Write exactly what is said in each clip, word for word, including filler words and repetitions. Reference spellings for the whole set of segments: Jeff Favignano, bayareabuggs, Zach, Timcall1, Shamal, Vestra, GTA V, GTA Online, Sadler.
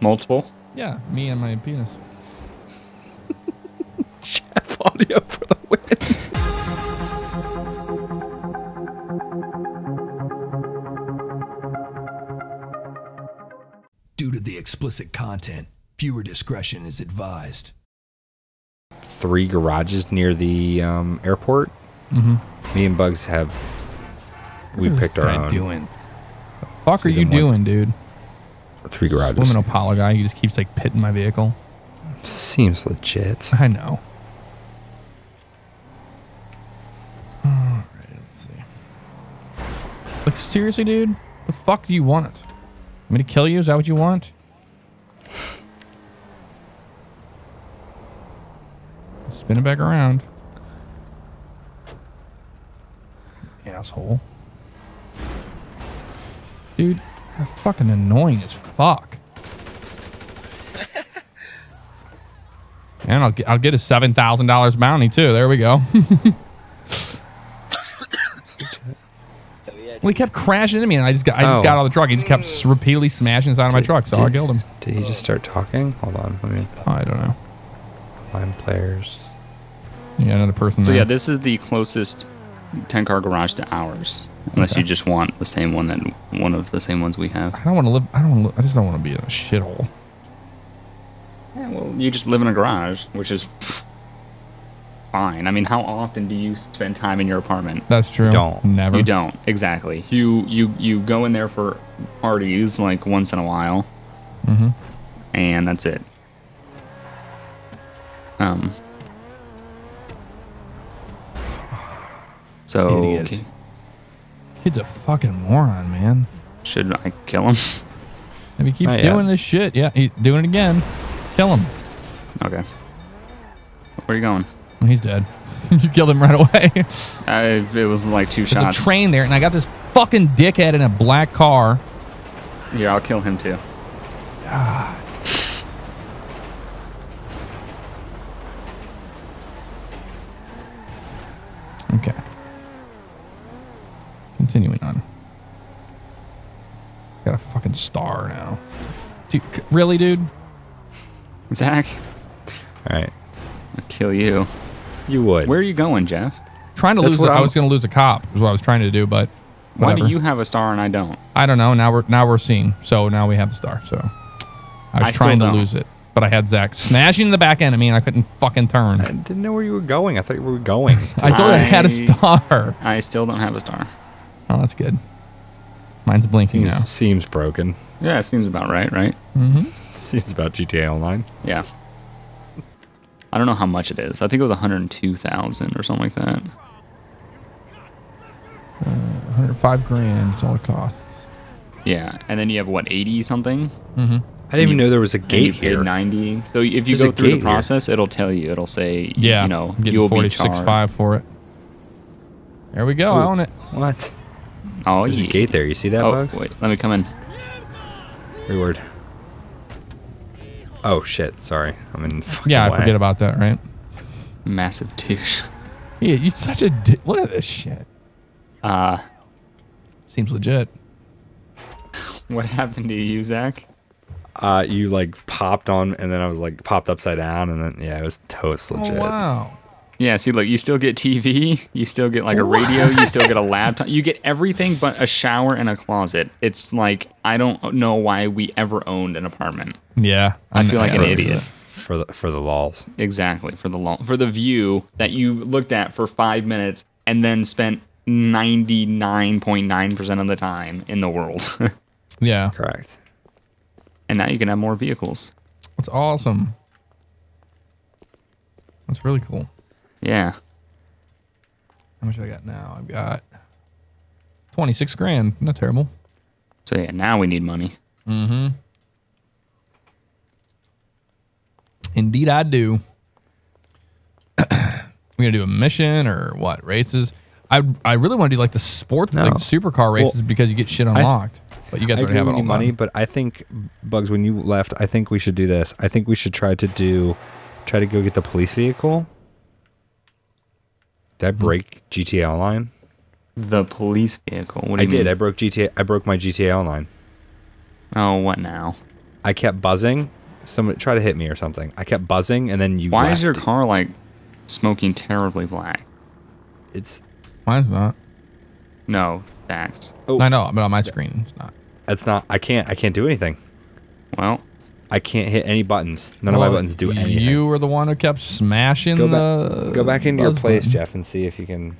Multiple? Yeah, me and my penis. Jeff Audio for the win. Due to the explicit content, viewer discretion is advised. Three garages near the um, airport. Mm-hmm. Me and Bugs have. We what picked our own. What are you doing? The fuck are you doing, dude? Three garages. This woman Apollo guy, he just keeps like pitting my vehicle. Seems legit. I know. Alright, let's see. Like, seriously, dude? The fuck do you want? Want me to kill you? Is that what you want? Spin it back around. Asshole. Dude, you're fucking annoying as fuck. And I'll get, I'll get a seven thousand dollars bounty too. There we go. Well, he kept crashing into me, and I just got I just oh. got out of the truck. He just kept repeatedly smashing inside of my truck, so did, I killed him. Did he just start talking? Hold on, let me. Oh, I don't know. Line players. Yeah, another person. So there. Yeah, this is the closest ten car garage to ours, unless okay. you just want the same one that one of the same ones we have. I don't want to live. I don't. Live, I just don't want to be in a shithole. Yeah, well, you just live in a garage, which is fine. I mean, how often do you spend time in your apartment? That's true. You don't. Never. You don't. Exactly. You you you go in there for parties like once in a while, mm-hmm. and that's it. Um. So Idiot. Kid's a fucking moron, man. Should I kill him? If he keeps Not doing yet. this shit, yeah, he's doing it again. Kill him. Okay. Where are you going? He's dead. You killed him right away. I, it was like two There's shots. There's a train there, and I got this fucking dickhead in a black car. Yeah, I'll kill him too. God. Okay. Continuing on. Got a fucking star now. Dude, really, dude? Zach? Alright. I'll kill you. You would. Where are you going, Jeff? Trying to That's lose... A, I was going to lose a cop is what I was trying to do, but... Whatever. Why do you have a star and I don't? I don't know. Now we're now we're seen. So now we have the star. So I was I trying to lose it. But I had Zach smashing the back end of me, and I couldn't fucking turn. I didn't know where you were going. I thought you were going. I told you I had a star. I still don't have a star. Oh, that's good. Mine's blinking seems, now. Seems broken. Yeah, it seems about right, right? Mm-hmm. Seems about G T A Online. Yeah. I don't know how much it is. I think it was one hundred two thousand or something like that. Uh, one hundred five grand is all it costs. Yeah, and then you have, what, eighty something? Mm-hmm. I didn't even know there was a gate here. ninety. So if you go through the process, it'll tell you. It'll say, yeah, you know, you'll be charged. forty-six five for it. There we go. Ooh. I own it. What? Oh, there's yeah. a gate there. You see that, oh, Bugs? Wait, let me come in. Reward. Oh shit! Sorry, I'm in. Fucking yeah, I way. forget about that. Right? Massive douche. Yeah, you're such a. Di Look at this shit. Uh, seems legit. What happened to you, Zach? Uh, you like popped on, and then I was like popped upside down, and then yeah, it was toast legit. Oh, wow. Yeah, see, look, you still get T V, you still get like a what? radio, you still get a laptop, you get everything but a shower and a closet. It's like I don't know why we ever owned an apartment. Yeah, I, I feel like an idiot for the for the lols. Exactly for the lol for the view that you looked at for five minutes and then spent ninety nine point nine percent of the time in the world. Yeah, correct. And now you can have more vehicles. That's awesome. That's really cool. Yeah. How much I got now? I've got twenty-six grand. Not terrible. So yeah, now we need money. Mm-hmm. Indeed, I do. We're gonna do a mission or what? Races? I I really want to do like the sport, no. like the supercar races well, because you get shit unlocked. But you guys already have it all money. But I think Bugs, when you left, I think we should do this. I think we should try to do, try to go get the police vehicle. Did I break G T A Online? The police vehicle. What do you mean? I did. I broke G T A. I broke my G T A Online. Oh, what now? I kept buzzing. Someone tried to hit me or something. I kept buzzing, and then you. Why left. Is your car like smoking terribly black? It's. Mine's not. No, facts. Oh, I know, but on my screen, it's not. It's not. I can't. I can't do anything. Well, I can't hit any buttons. None well, of my buttons do anything. You were the one who kept smashing go the. Back, go back into your place, button. Jeff, and see if you can.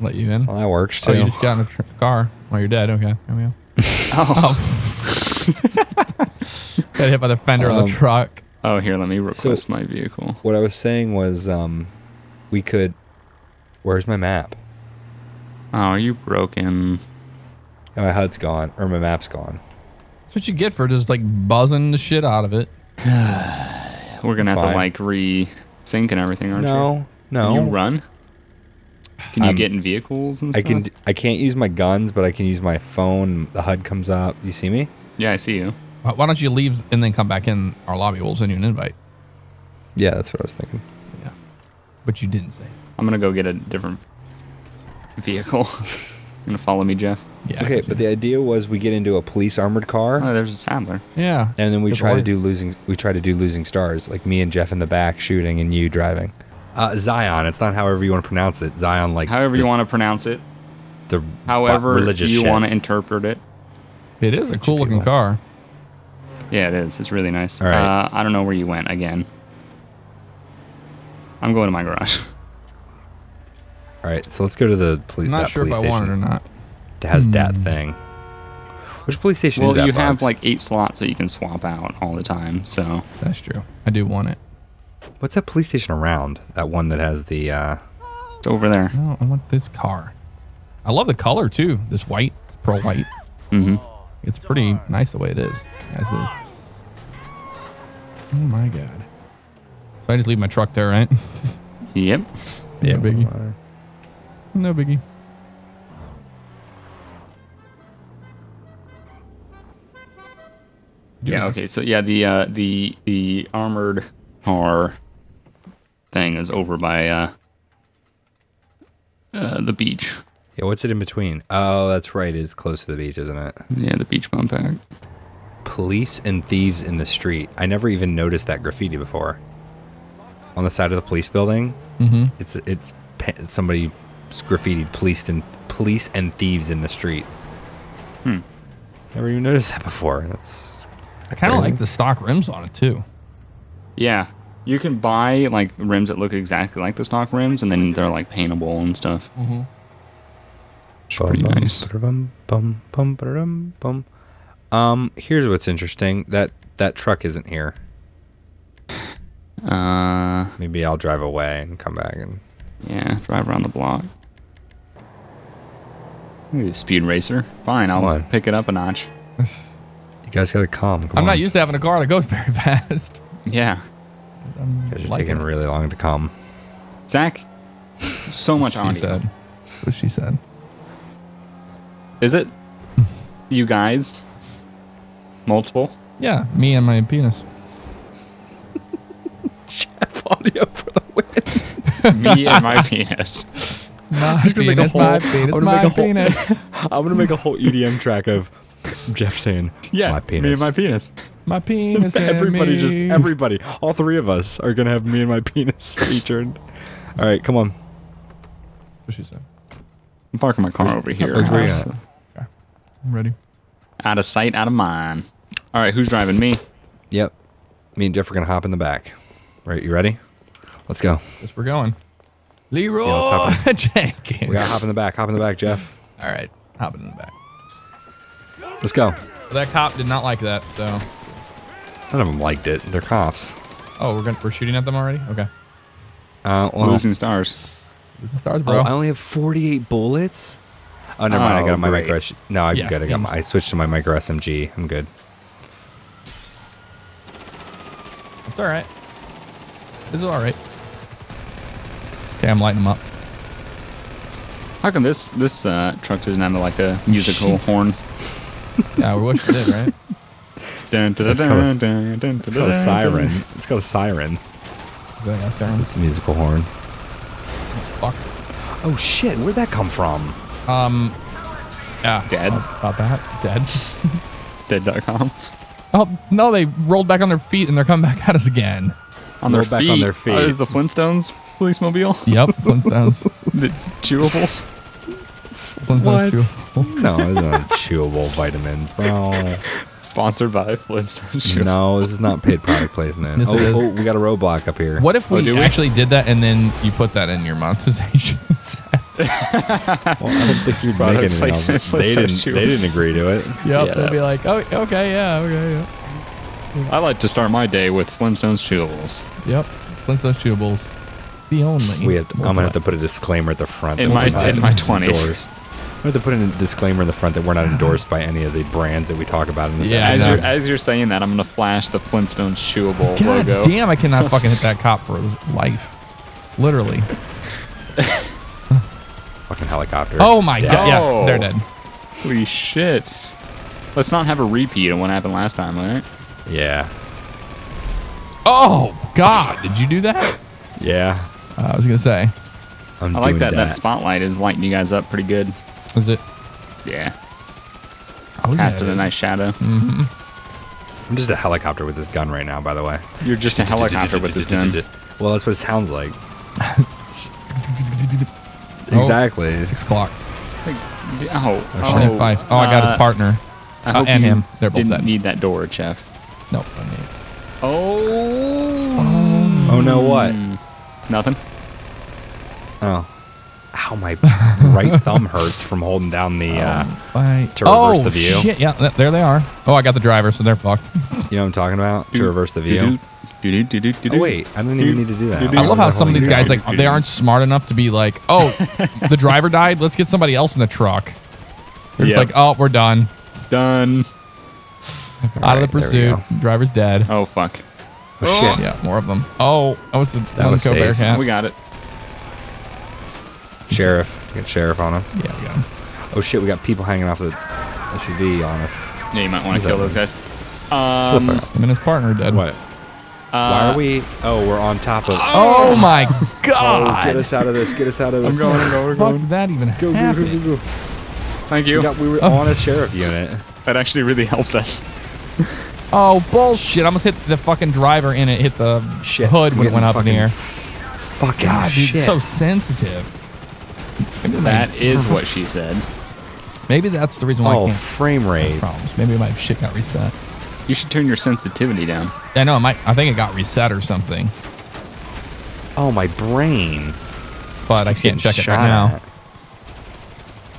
Let you in. Well, that works too. Oh, you just got in the car while you're dead. Okay. Here we go. Oh. Got hit by the fender um, on the truck. Oh, here, let me request so, my vehicle. What I was saying was, um, we could. Where's my map? Oh, are you broken? And my H U D's gone, or my map's gone. That's what you get for just like buzzing the shit out of it. We're gonna That's have fine. to like re-sync and everything, aren't no, you? No, no. Can you run? Can you um, get in vehicles and stuff? I can. I can't use my guns, but I can use my phone. The H U D comes up. You see me? Yeah, I see you. Why don't you leave and then come back in our lobby? We'll send you an invite. Yeah, that's what I was thinking. Yeah, but you didn't say. I'm gonna go get a different vehicle. You're gonna follow me, Jeff? Yeah. Okay, but the idea was we get into a police armored car. Oh, there's a Sadler. Yeah. And then we try to do losing. We try to do losing stars, like me and Jeff in the back shooting and you driving. Uh, Zion. It's not however you want to pronounce it. Zion, like however the, you want to pronounce it. The however religious you shit. want to interpret it. It is a cool looking car. Yeah, it is. It's really nice. All right. Uh, I don't know where you went again. I'm going to my garage. All right, so let's go to the police. I'm not sure if I want it or not. It has hmm. that thing. Which police station well, is that? Well, you box? have like eight slots that you can swap out all the time. So that's true. I do want it. What's that police station around? That one that has the... Uh... It's over there. No, I want this car. I love the color, too. This white. Pearl white. Mm-hmm. It's pretty nice the way it is. As is. Oh, my God. So I just leave my truck there, right? Yep. No yep. biggie. No biggie. Do yeah, okay. So, yeah, the uh, the the armored... car thing is over by uh, uh, the beach. Yeah, what's it in between? Oh, that's right. It's close to the beach, isn't it? Yeah, the beach bump out. Police and thieves in the street. I never even noticed that graffiti before. On the side of the police building, mm-hmm. it's it's somebody graffitied police and police and thieves in the street. Hmm. Never even noticed that before. That's. I kind of like the stock rims on it too. Yeah, you can buy like rims that look exactly like the stock rims, and then they're like paintable and stuff. Mm-hmm. It's pretty bum, nice. Bum, bum, bum, bum, bum. Um, here's what's interesting: that that truck isn't here. Uh, maybe I'll drive away and come back and. Yeah, drive around the block. Maybe a speed racer. Fine, I'll pick it up a notch. You guys gotta calm. Come I'm on. not used to having a car that goes very fast. Yeah. Because you're taking it. really long to come. Zach, so much on you. That's what she said. Is it you guys? Multiple? Yeah, me and my penis. Jeff audio for the win. Me and my penis. My penis, whole, my penis, my whole, penis. I'm going to make a whole E D M track of Jeff saying, yeah, my penis. Me and my penis. My penis. Everybody, and me. just everybody. All three of us are gonna have me and my penis featured. All right, come on. What she said? I'm parking my car Where's, over here. Okay. I'm ready. Out of sight, out of mind. All right, who's driving? Me. Yep. Me and Jeff are gonna hop in the back. All right, you ready? Let's go. Yes, we're going. Leroy yeah, let's hop in. Jenkins. We gotta hop in the back. Hop in the back, Jeff. All right, hop in the back. Let's go. That cop did not like that, so. None of them liked it. They're cops. Oh, we're gonna, we're shooting at them already? Okay. Uh, well, losing stars. Losing stars, bro. Oh, I only have forty-eight bullets? Oh, never mind. Oh, I got my micro. No, I'm yes, good. I got my. I switched to my micro S M G. I'm good. It's all right. It's all right. Okay, I'm lighting them up. How come this this uh, truck doesn't have like a musical horn? Yeah, we wish it did, right? It's got a siren. It's got a siren. It's a musical horn. Oh, fuck. Oh shit, where'd that come from? Um, yeah. Dead. About that. Dead. Dead dot com. Oh, no, they rolled back on their feet and they're coming back at us again. On their, back on their feet. Uh, is the Flintstones police mobile? Yep, Flintstones. The chewables? Flintstones what? Chewables. No, it's not a chewable vitamin. Oh. Sponsored by Flintstones. No, this is not paid product placement. Yes, oh, oh, we got a roadblock up here. What if we, oh, do we actually did that and then you put that in your monetization set? Well, I don't think you'd make any else. They didn't, they didn't agree to it. Yep, yeah, they'd be like, oh, okay, yeah, okay, yeah. I like to start my day with Flintstones chewables. Yep, Flintstones chewables. The only. We have to, I'm gonna have to put a disclaimer at the front. In my in my twenties. We have to put in a disclaimer in the front that we're not endorsed by any of the brands that we talk about in this yeah, episode. Yeah, as you're, as you're saying that, I'm gonna flash the Flintstones chewable God logo. Damn, I cannot fucking hit that cop for life. Literally. Fucking helicopter. Oh my yeah. God! Yeah, they're dead. Holy shit! Let's not have a repeat of what happened last time, right? Yeah. Oh God! Did you do that? Yeah. Uh, I was gonna say. I'm I like that, that. That spotlight is lighting you guys up pretty good. Is it? Yeah. Oh, Cast yeah, it a nice shadow. Mm-hmm. I'm just a helicopter with this gun right now, by the way. You're just a helicopter with this gun. Well, that's what it sounds like. Exactly. Oh, six o'clock. Oh. Oh, five. oh uh, I got his partner. I hope uh, and you him. They're both didn't dead. Need that door, Jeff. Nope. I need it. Oh. Oh no! What? Nothing. Oh. Ow! My right thumb hurts from holding down the uh, oh, to reverse oh, the view. Oh shit! Yeah, there they are. Oh, I got the driver, so they're fucked. You know what I'm talking about? To reverse the view. Oh, wait, I don't even need to do that. I love how some of these guys, like, they aren't smart enough to be like, oh, the driver died. Let's get somebody else in the truck. They're just like, oh, we're done. Done. Out of the pursuit. Driver's dead. Oh, fuck. Oh, shit. Yeah, more of them. Oh, oh, it's the Coco Bearcat. We got it. Sheriff. We got Sheriff on us. Yeah, we got him. Oh, shit, we got people hanging off the S U V on us. Yeah, you might want to kill those guys. Um, him and his partner dead. What? Uh, Why are we? Oh, we're on top of. Oh, oh my God! Oh, get us out of this! Get us out of this! I'm going. I'm going. We're going. Fuck that even go, go, go, go, go, go. Thank you. We, got, we were oh. on a sheriff unit. That actually really helped us. Oh bullshit! I almost hit the fucking driver in it. Hit the shit. hood when it went up in the air. Fuck God, shit. Dude, so sensitive. Maybe that like, is what she said. Maybe that's the reason why. Oh, I can't frame rate problems. Maybe my shit got reset. You should turn your sensitivity down. I know. It might, I think it got reset or something. Oh, my brain. But I can't check it right now.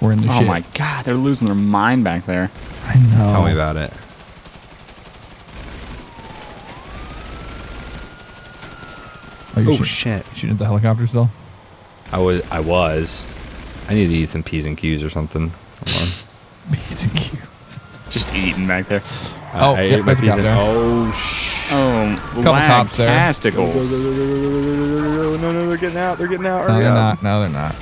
We're in the shit. Oh, my God. They're losing their mind back there. I know. Tell me about it. Oh, oh shit. Shooting at the helicopter still? I was. I was. I need to eat some P's and Q's or something. Hold on. P's and Q's. Just eating back there. Oh, I yep, ate my piece of, oh, sh oh, couple cops there. Fantasticals. No, no, no, they're getting out. They're getting out. No, they're not. No, they're not.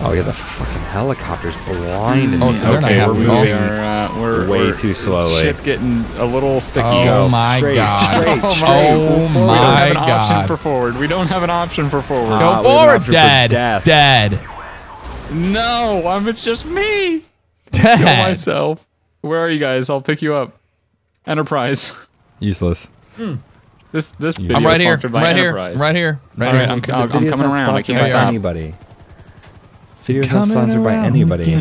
Oh, yeah, the fucking helicopter's blinding oh, me. Okay, we're moving. We're, uh, we're way we're, too slowly. Shit's getting a little sticky. Oh, oh my straight, God. Straight, oh, straight. Oh, my God. We don't have an God. option for forward. We don't have an option for forward. Uh, Go forward. Dead. For dead. No, I'm, it's just me. Dead. Kill myself. Where are you guys? I'll pick you up. Enterprise. Useless. Mm. This this. Video I'm right here. I'm right Enterprise. here. I'm right here. Right All right, I'm, I'm, I'm coming around. I can't stop. Anybody. Video's not sponsored by anybody.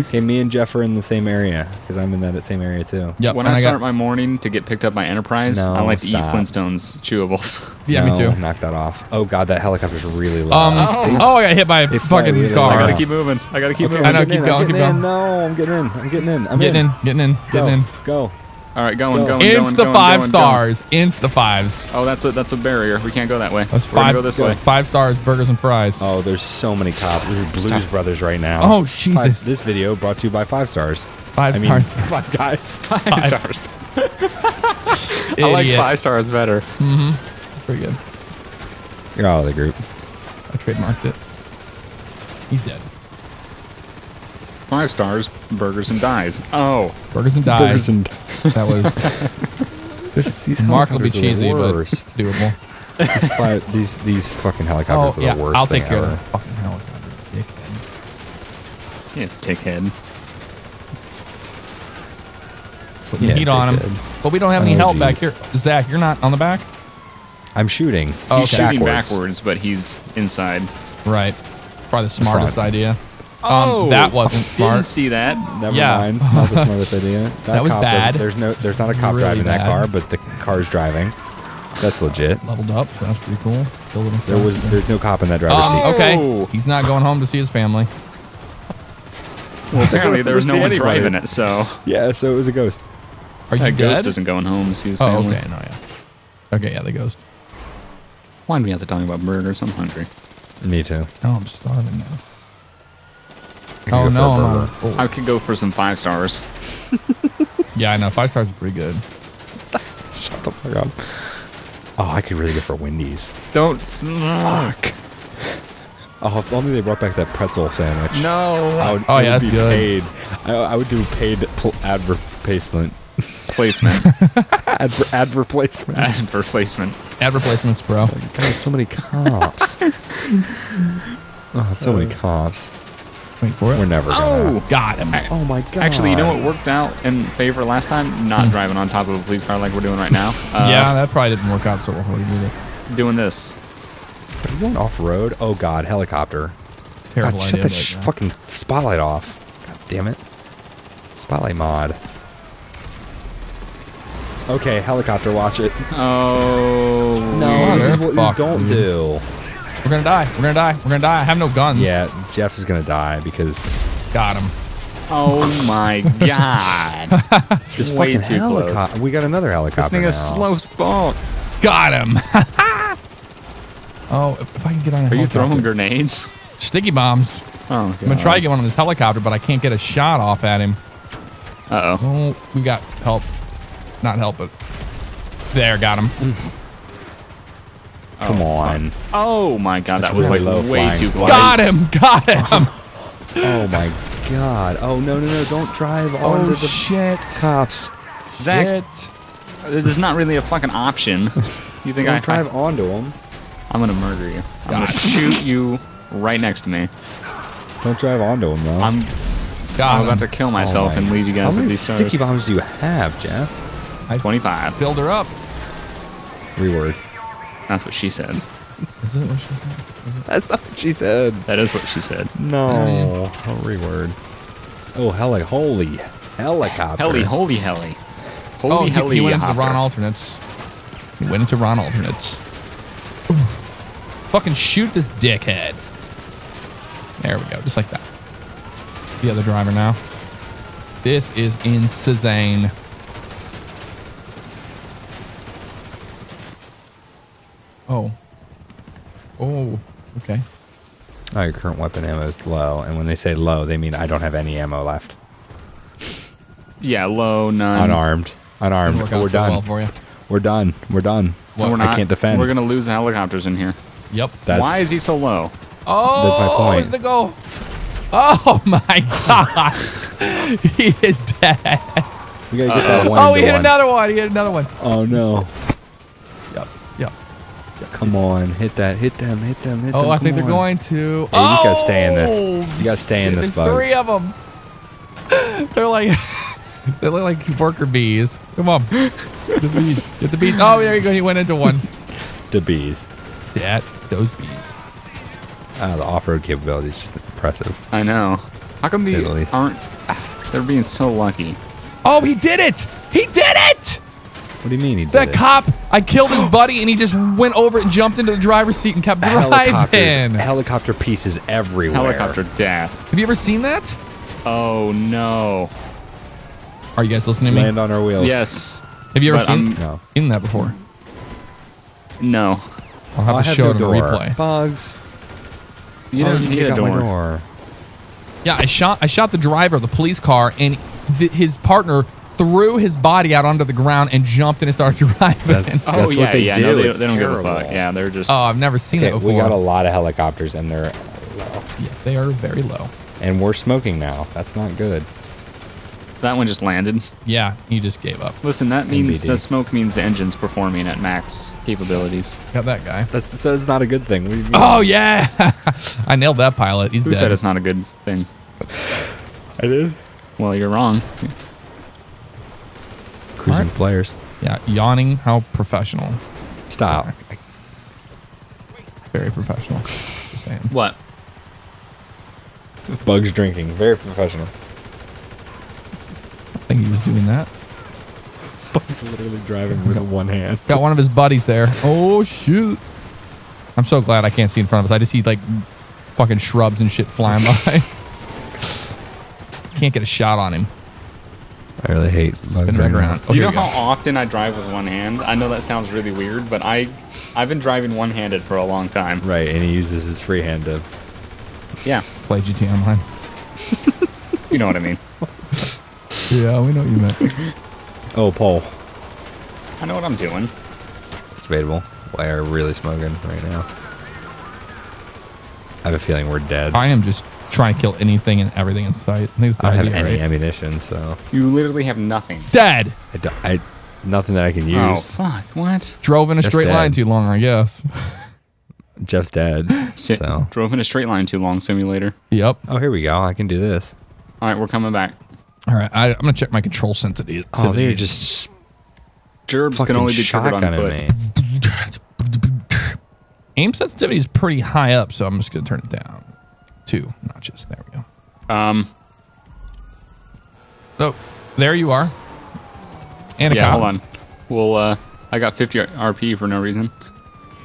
Okay, me and Jeff are in the same area because I'm in that same area too. Yep, when I, I start got... my morning to get picked up by Enterprise, no, I like to stop. eat Flintstones chewables. Yeah, no, me too. Knock that off. Oh God, that helicopter's really low. Um, oh. oh, I got hit by a fucking really car. I gotta keep moving. I gotta keep okay, moving. I know, keep in, going. Keep going. In. No, I'm getting in. I'm getting in. I'm getting in. in. Getting in. Getting in. Go. All right, going, go. going, going. Insta going, five going, stars. Going. Insta fives. Oh, that's a that's a barrier. We can't go that way. That's We're five, gonna go this go. way. Five stars, burgers and fries. Oh, there's so many cops. This is Blues Stop. Brothers right now. Oh Jesus! Five, this video brought to you by Five Stars. Five I stars. Mean, five guys. Five, five. stars. I like Five Stars better. Mm-hmm. Pretty good. You're out of the group. I trademarked it. He's dead. Five stars, burgers and dies. Oh, burgers and dies. Burgers and that was these remarkably cheesy, the but doable. These, five, these these fucking helicopters oh, are yeah, the worst. I'll take care of fucking helicopter, dickhead. Yeah, dickhead. put the yeah, heat on him. Did. But we don't have any oh, help geez. back here. Zach, you're not on the back? I'm shooting. Oh, he's okay. shooting backwards. backwards, but he's inside. Right. Probably the smartest Front. idea. Oh, um, that wasn't smart. Didn't see that. Never yeah. mind. Not the smartest idea. That, that was bad. There's no, there's not a cop really driving bad. that car, but the car's driving. That's legit. Uh, leveled up. So that's pretty cool. There was, there's no cop in that driver's um, seat. Okay. Oh. He's not going home to see his family. Well, apparently there was no one anybody. driving it, so. Yeah, so it was a ghost. Are you that dead? Ghost isn't going home to see his oh, family. Oh, okay. No, yeah. Okay, yeah, the ghost. Why do we have to talk about burgers? I'm hungry. Me too. Oh, I'm starving now. Oh no! I'm oh. I could go for some five stars. Yeah, I know five stars are pretty good. Shut the fuck up! Oh, I could really go for Wendy's. Don't fuck. Oh, if only they brought back that pretzel sandwich. No. I would, oh I yeah, would that's be good. Paid. I, I would do paid adver placement. Placement. adver adver placement. Adver placement. Adver placements, bro. Oh, God, so many cops. oh, so uh, many cops. For it. We're never gonna. Oh, got him. Oh, my God. Actually, you know what worked out in favor last time? Not driving on top of a police car like we're doing right now. Uh, yeah, that probably didn't work out so well. Did it? Doing this. Are you going off-road? Oh, God. Helicopter. Terrible God, idea. Shut that sh that. fucking spotlight off. God damn it. Spotlight mod. Okay, helicopter, watch it. Oh. No, this is what you don't do. We're gonna die. We're gonna die. We're gonna die. I have no guns. Yeah, Jeff is gonna die because. Got him. Oh my God. It's way too close. We got another helicopter. This thing is slow as fuck. Got him. oh, if I can get on a helicopter. Are you throwing grenades? Sticky bombs. Oh, God. I'm gonna try to get one on this helicopter, but I can't get a shot off at him. Uh oh. Oh, we got help. Not help, but. There, got him. Mm. Come oh, on. Oh my God, that was really like way too close. Got him, got him. oh my God. Oh no, no, no, don't drive oh, onto the shit. cops. Zach, there's not really a fucking option. You think don't I drive I, onto them? I'm gonna murder you. I'm God. gonna shoot you right next to me. Don't drive onto them, though. I'm, God, I'm about to kill myself oh, my and leave you guys How with these stars. How many sticky bombs do you have, Jeff? I twenty-five. Build her up. Reword. That's what she said. Is that what she said? That's not what she said. That is what she said. No. I'll reword. Oh, heli, holy helicopter. Heli, holy heli. Holy oh, he, heli. He went into Ron Alternates. He went into Ron Alternates. Ooh. Fucking shoot this dickhead. There we go. Just like that. The other driver now. This is insane. Oh. Oh, okay. Oh, your current weapon ammo is low, and when they say low, they mean I don't have any ammo left. Yeah, low, none. Unarmed. Unarmed. Oh, we're so done. Well for you. We're done. We're done. Well, we're not, I can't defend. We're going to lose the helicopters in here. Yep. That's, Why is he so low? Oh, that's my point. Where's the goal? Oh, my God. He is dead. We gotta get uh, that one oh, he hit one. another one. He hit another one. Oh, no. Come on, hit that, hit them, hit them, hit oh, them. Oh, I think on. they're going to. Hey, you oh! gotta stay in this. You gotta stay in There's this, bug. There's three of them. They're like, they look like worker bees. Come on. Get the bees. Get the bees. Oh, there you go. He went into one. the bees. Yeah, those bees. Uh, the off road capability is just impressive. I know. How come they the aren't. They're being so lucky. Oh, he did it! He did it! What do you mean he did That it? cop, I killed his buddy and he just went over and jumped into the driver's seat and kept driving. Helicopter pieces everywhere. Helicopter death. Have you ever seen that? Oh, no. Are you guys listening to me? Land on our wheels. Yes. Have you ever seen, no. seen that before? No. I'll have oh, to show it no on replay. Bugs. You don't oh, need a door. door. Yeah, I shot, I shot the driver of the police car and th his partner threw his body out onto the ground and jumped in and started driving. That's, that's oh, what yeah, they yeah. do. No, they, they don't give a fuck. Yeah, they're just. Oh, I've never seen okay, that before. We got a lot of helicopters and they're low. Yes, they are very low. And we're smoking now. That's not good. That one just landed. Yeah, he just gave up. Listen, that means the smoke means the engine's performing at max capabilities. Got that guy. That's so it's not a good thing. We, we, oh yeah, I nailed that pilot. He's Who dead. said it's not a good thing? I did. Well, you're wrong. Cruising right. Players. Yeah, yawning. How professional. Stop. Yeah. Very professional. Just saying. What? Bugs drinking. Very professional. I think he was doing that. Bugs literally driving with one hand. Got one of his buddies there. Oh, shoot. I'm so glad I can't see in front of us. I just see, like, fucking shrubs and shit flying by. Can't get a shot on him. I really hate spinning back around. Oh, do you know you how often I drive with one hand? I know that sounds really weird, but I, I've been driving one-handed for a long time. Right, and he uses his free hand to... Yeah. Play G T A Online. You know what I mean. Yeah, we know what you meant. Oh, Paul. I know what I'm doing. It's debatable. We are really smoking right now. I have a feeling we're dead. I am just trying to kill anything and everything in sight. I, think I don't idea, have any right? ammunition, so... You literally have nothing. Dead! I don't, I, nothing that I can use. Oh, fuck. What? Drove in a Jeff's straight dead. line too long, I guess. Jeff's dead, Sit, so... Drove in a straight line too long, simulator. Yep. Oh, here we go. I can do this. All right, we're coming back. All right, I, I'm going to check my control sensitivity. Oh, they are just... Gerbs can only be triggered on foot. Aim sensitivity is pretty high up, so I'm just going to turn it down. Two notches. There we go. Um. Oh, there you are. And a yeah, cop. Hold on. Well, uh, I got fifty R P for no reason.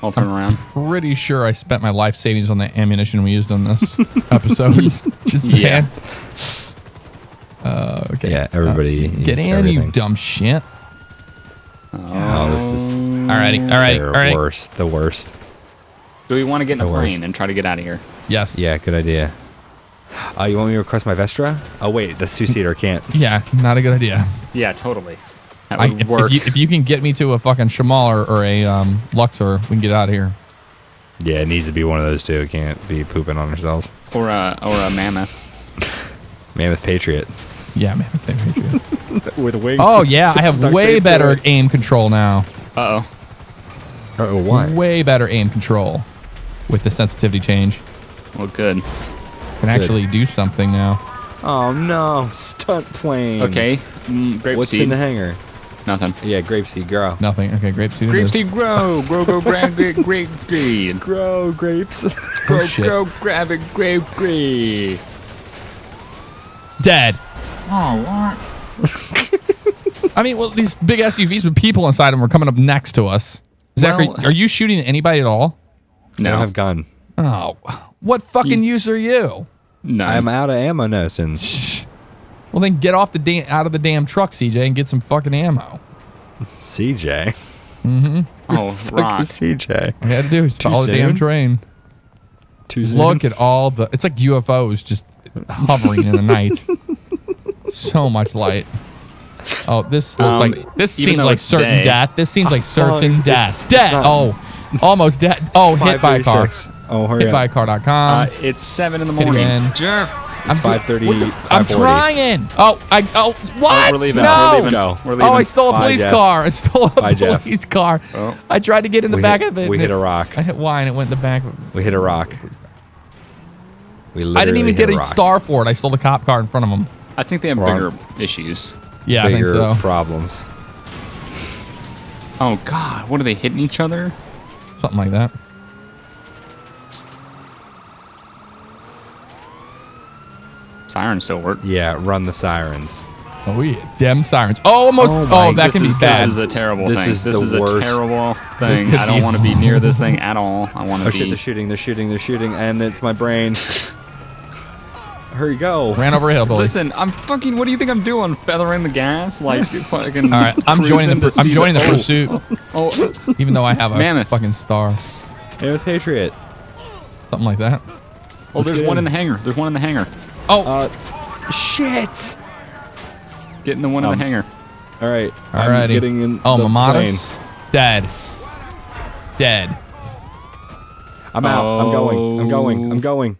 I'll turn I'm around. Pretty sure I spent my life savings on the ammunition we used on this episode. Just yeah. Saying. Uh, okay. Yeah, everybody. Uh, get in, everything. You dumb shit. Oh, this is. Alrighty, alrighty, alrighty. Worst, the worst. Do we want to get in a plane and try to get out of here? Yes. Yeah, good idea. Uh, you want me to request my Vestra? Oh, wait, that's two-seater. Can't. Yeah, not a good idea. Yeah, totally. That would I, if, work. If you, if you can get me to a fucking Shamal or, or a um, Luxor, we can get out of here. Yeah, it needs to be one of those two. It can't be pooping on ourselves. Or a, or a Mammoth. Mammoth Patriot. Yeah, Mammoth Patriot. With wings. Oh, yeah, I have way better forward. aim control now. Uh-oh. Uh-oh, why? Way better aim control with the sensitivity change. Well, good. Can good. actually do something now. Oh, no. Stunt plane. Okay. Mm, grape What's seed. in the hangar? Nothing. Yeah, grape seed grow. Nothing. Okay, grape seed. Grape seed grow. Grow, grow, grab, grape seed. Grow grapes. Grow, oh, grow, grab it, grape seed. Dead. Oh, what? I mean, well, these big S U Vs with people inside them were coming up next to us. Zachary, well, are you shooting at anybody at all? No. I don't have gun. Oh, what fucking you, use are you? No, I'm out of ammo now since. Well, then get off the da out of the damn truck, C J, and get some fucking ammo. C J. Mm-hmm. Oh, fuck is C J. I had to do is follow the damn train. Too soon. Look at all the. It's like U F Os just hovering in the night. So much light. Oh, this looks um, like this seems like certain day. death. This seems like certain oh, death. Dead. Oh, almost dead. Oh, hit by a car. Oh, hurry up. hit by car dot com. Uh, it's seven in the morning. Jeff, it's five thirty. I'm trying. Oh, I. Oh, what? Oh, we're leaving. No. We're leaving. No. We're leaving. Oh, I stole a police Bye, car. I stole a Bye, police Jeff. car. Oh. I tried to get in the we back hit, of it. We hit a rock. I hit Y and it went in the back. We hit a rock. We literally I didn't even hit get a, a star for it. I stole the cop car in front of them. I think they have Wrong. bigger issues. Yeah, bigger I think so. problems. Oh, God. What, are they hitting each other? Something like that. Sirens still work. Yeah, run the sirens. Oh, yeah. Dem sirens. Oh, almost. Oh, oh that can is, be bad. This is a terrible this thing. Is this is worst. a terrible thing. I don't want to be near this thing at all. I want to oh, be... Oh, shit. They're shooting. They're shooting. They're shooting. And it's my brain. Hurry, go. Ran over a hill, Billy. Listen, I'm fucking... What do you think I'm doing? Feathering the gas? Like, fucking... All right, I'm joining the, I'm joining the, the pursuit. Oh, oh. Even though I have a Mammoth. fucking star. Mammoth Patriot. Something like that. Oh, Let's there's one in. in the hangar. There's one in the hangar. Oh. Uh, shit. Getting the one um, in the hangar. All right. All right. Getting in oh, the Mamata's plane. Dead. Dead. I'm out. Oh. I'm going. I'm going. I'm going.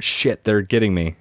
Shit, they're getting me.